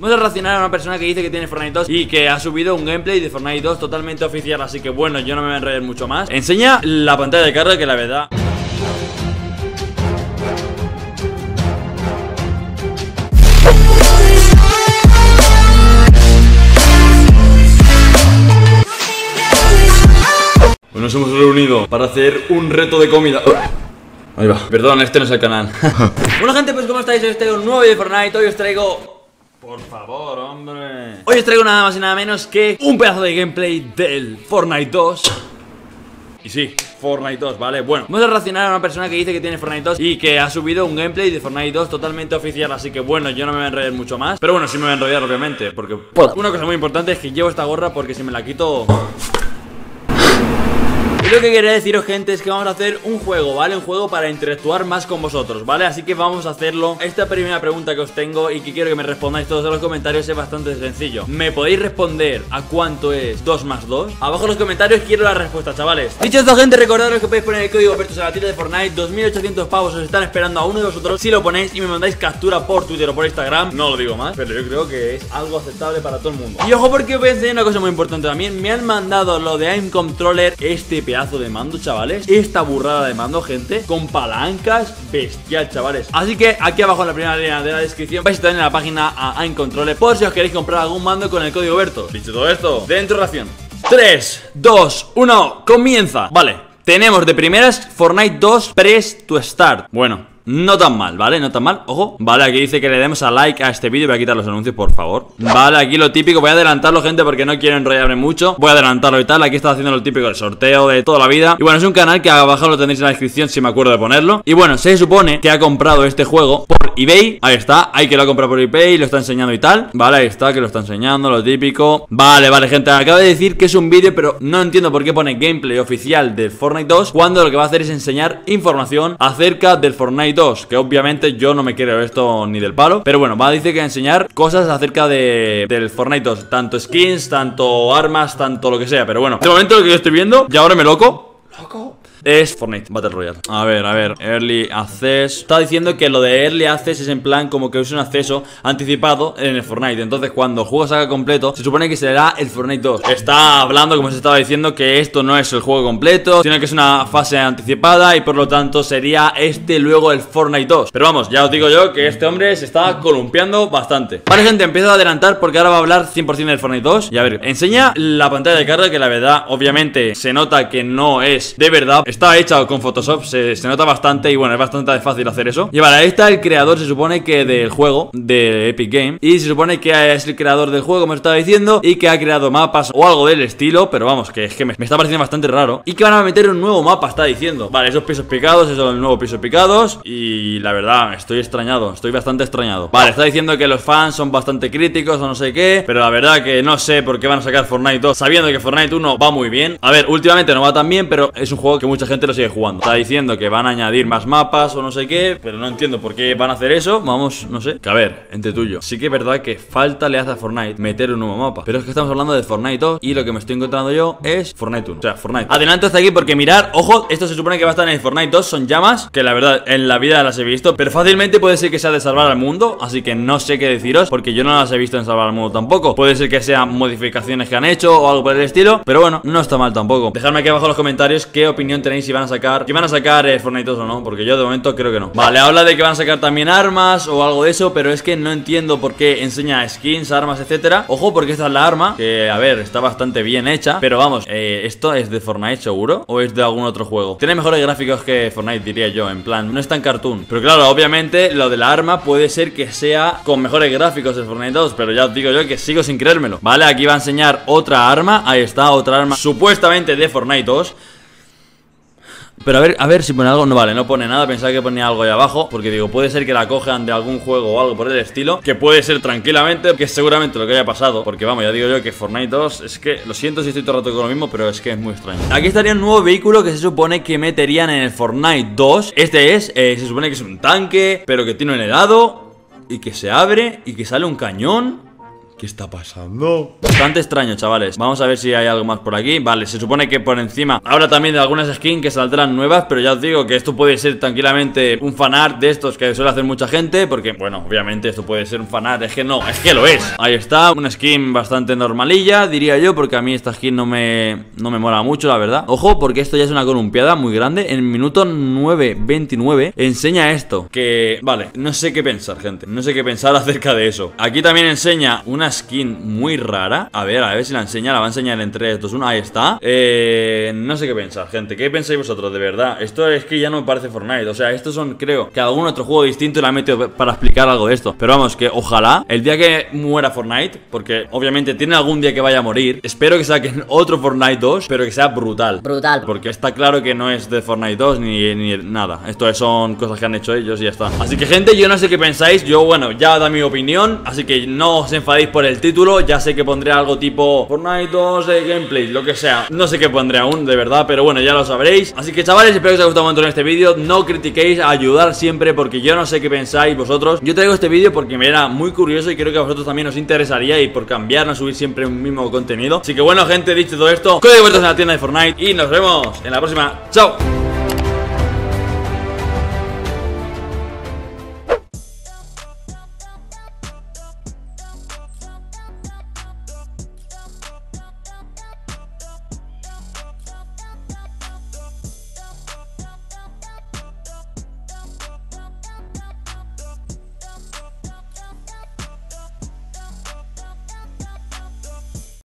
Muy racional a una persona que dice que tiene Fortnite 2 y que ha subido un gameplay de Fortnite 2 totalmente oficial. Así que bueno, yo no me voy a enredar mucho más. Enseña la pantalla de carga que la verdad... Nos hemos reunido para hacer un reto de comida. Ahí va. Perdón, este no es el canal. Bueno, gente, pues ¿cómo estáis? Hoy os traigo un nuevo video de Fortnite. Hoy os traigo... Por favor, hombre. Hoy os traigo nada más y nada menos que un pedazo de gameplay del Fortnite 2. Y sí, Fortnite 2, ¿vale? Bueno, vamos a reaccionar a una persona que dice que tiene Fortnite 2 y que ha subido un gameplay de Fortnite 2 totalmente oficial. Así que bueno, yo no me voy a enrollar mucho más. Pero bueno, sí me voy a enrollar, obviamente, porque una cosa muy importante es que llevo esta gorra, porque si me la quito... Lo que quería deciros, gente, es que vamos a hacer un juego, ¿vale? Un juego para interactuar más con vosotros, ¿vale? Así que vamos a hacerlo. Esta primera pregunta que os tengo y que quiero que me respondáis todos en los comentarios es bastante sencillo. ¿Me podéis responder a cuánto es 2 más 2? Abajo en los comentarios quiero la respuesta, chavales. Dicho esto, gente, recordaros que podéis poner el código Berttox a la tienda de Fortnite. 2800 pavos os están esperando a uno de vosotros si lo ponéis y me mandáis captura por Twitter o por Instagram. No lo digo más, pero yo creo que es algo aceptable para todo el mundo. Y ojo, porque voy a enseñar una cosa muy importante también. Me han mandado lo de AIM Controller, este pedazo de mando, chavales. Esta burrada de mando, gente, con palancas bestial, chavales. Así que aquí abajo en la primera línea de la descripción vais a tener la página a AIM Controller por si os queréis comprar algún mando con el código Berttox. Dicho todo esto, dentro de la acción. 3, 2, 1, comienza. Vale, tenemos de primeras Fortnite 2 Press to Start. Bueno, no tan mal, ¿vale? No tan mal, ojo. Vale, aquí dice que le demos a like a este vídeo. Voy a quitar los anuncios, por favor. Vale, aquí lo típico. Voy a adelantarlo, gente, porque no quiero enrollarme mucho. Voy a adelantarlo y tal. Aquí está haciendo lo típico, el sorteo de toda la vida. Y bueno, es un canal que abajo lo tendréis en la descripción si me acuerdo de ponerlo. Y bueno, se supone que ha comprado este juego por eBay. Ahí está, hay que lo ha comprado por eBay, lo está enseñando y tal. Vale, ahí está, que lo está enseñando, lo típico. Vale, vale, gente, acabo de decir que es un vídeo, pero no entiendo por qué pone gameplay oficial del Fortnite 2, cuando lo que va a hacer es enseñar información acerca del Fortnite 2. Que obviamente yo no me creo esto ni del palo. Pero bueno, va, dice que enseñar cosas acerca del Fortnite 2. Tanto skins, tanto armas, tanto lo que sea. Pero bueno, de momento lo que yo estoy viendo, y ahora me loco, es Fortnite Battle Royale. A ver, Early Access. Está diciendo que lo de Early Access es en plan como que es un acceso anticipado en el Fortnite. Entonces cuando el juego salga completo, se supone que será el Fortnite 2. Está hablando, como se estaba diciendo, que esto no es el juego completo, sino que es una fase anticipada y por lo tanto sería este luego el Fortnite 2. Pero vamos, ya os digo yo que este hombre se está columpiando bastante. Vale, gente, empiezo a adelantar porque ahora va a hablar 100% del Fortnite 2. Y a ver, enseña la pantalla de carga que la verdad, obviamente, se nota que no es de verdad. Está hecha con Photoshop, se nota bastante. Y bueno, es bastante fácil hacer eso. Y vale, ahí está el creador, se supone que del juego, de Epic Games. Y se supone que es el creador del juego, como estaba diciendo, y que ha creado mapas o algo del estilo. Pero vamos, que es que me está pareciendo bastante raro. Y que van a meter un nuevo mapa, está diciendo. Vale, esos pisos picados, esos nuevos pisos picados. Y la verdad, estoy extrañado, estoy bastante extrañado. Vale, está diciendo que los fans son bastante críticos o no sé qué. Pero la verdad que no sé por qué van a sacar Fortnite 2 sabiendo que Fortnite 1 va muy bien. A ver, últimamente no va tan bien, pero es un juego que mucha gente lo sigue jugando. Está diciendo que van a añadir más mapas o no sé qué, pero no entiendo por qué van a hacer eso. Vamos, no sé. Que a ver, entre tuyo, sí que es verdad que falta le hace a Fortnite meter un nuevo mapa, pero es que estamos hablando de Fortnite 2 y lo que me estoy encontrando yo es Fortnite 1. O sea, Fortnite. Adelante hasta aquí porque mirar, ojo, esto se supone que va a estar en el Fortnite 2. Son llamas que la verdad en la vida las he visto, pero fácilmente puede ser que sea de salvar al mundo, así que no sé qué deciros porque yo no las he visto en salvar al mundo tampoco. Puede ser que sean modificaciones que han hecho o algo por el estilo, pero bueno, no está mal tampoco. Dejadme aquí abajo en los comentarios qué opinión tenéis, si van a sacar Fortnite 2 o no, porque yo de momento creo que no. Vale, habla de que van a sacar también armas o algo de eso, pero es que no entiendo por qué enseña skins, armas, etcétera. Ojo, porque esta es la arma, que a ver, está bastante bien hecha, pero vamos, ¿esto es de Fortnite seguro? ¿O es de algún otro juego? Tiene mejores gráficos que Fortnite, diría yo, en plan, no es tan cartoon. Pero claro, obviamente, lo de la arma puede ser que sea con mejores gráficos de Fortnite 2, pero ya os digo yo que sigo sin creérmelo. Vale, aquí va a enseñar otra arma, ahí está, otra arma supuestamente de Fortnite 2. Pero a ver si pone algo. No, vale, no pone nada. Pensaba que ponía algo ahí abajo, porque digo, puede ser que la cojan de algún juego o algo por el estilo, que puede ser tranquilamente, que es seguramente lo que haya pasado. Porque vamos, ya digo yo que Fortnite 2, es que lo siento si estoy todo el rato con lo mismo, pero es que es muy extraño. Aquí estaría un nuevo vehículo que se supone que meterían en el Fortnite 2. Este es, se supone que es un tanque, pero que tiene un helado, y que se abre, y que sale un cañón. ¿Qué está pasando? Bastante extraño, chavales. Vamos a ver si hay algo más por aquí. Vale, se supone que por encima ahora también de algunas skins que saldrán nuevas, pero ya os digo que esto puede ser tranquilamente un fanart de estos que suele hacer mucha gente, porque, bueno, obviamente esto puede ser un fanart. Es que no, es que lo es. Ahí está, una skin bastante normalilla, diría yo, porque a mí esta skin no me mola mucho, la verdad. Ojo, porque esto ya es una columpiada muy grande. En el minuto 9:29 enseña esto, que, vale, no sé qué pensar, gente. No sé qué pensar acerca de eso. Aquí también enseña una skin muy rara. A ver si la enseña. La va a enseñar en 3, 2, 1, ahí está. No sé qué pensar, gente. ¿Qué pensáis vosotros, de verdad? Esto es que ya no me parece Fortnite. O sea, estos son, creo, que algún otro juego distinto la ha metido para explicar algo de esto. Pero vamos, que ojalá el día que muera Fortnite, porque obviamente tiene algún día que vaya a morir, espero que saquen otro Fortnite 2, pero que sea brutal. Brutal. Porque está claro que no es de Fortnite 2 ni nada. Esto son cosas que han hecho ellos y ya está. Así que, gente, yo no sé qué pensáis. Yo, bueno, ya da mi opinión. Así que no os enfadéis por el título. Ya sé que pondré algo tipo Fortnite 2 de gameplay, lo que sea. No sé qué pondré aún, de verdad, pero bueno, ya lo sabréis. Así que, chavales, espero que os haya gustado un montón este vídeo. No critiquéis, ayudar siempre, porque yo no sé qué pensáis vosotros. Yo traigo este vídeo porque me era muy curioso y creo que a vosotros también os interesaría, y por cambiar, no subir siempre un mismo contenido. Así que, bueno, gente, dicho todo esto, código de vueltas en la tienda de Fortnite y nos vemos en la próxima. ¡Chao!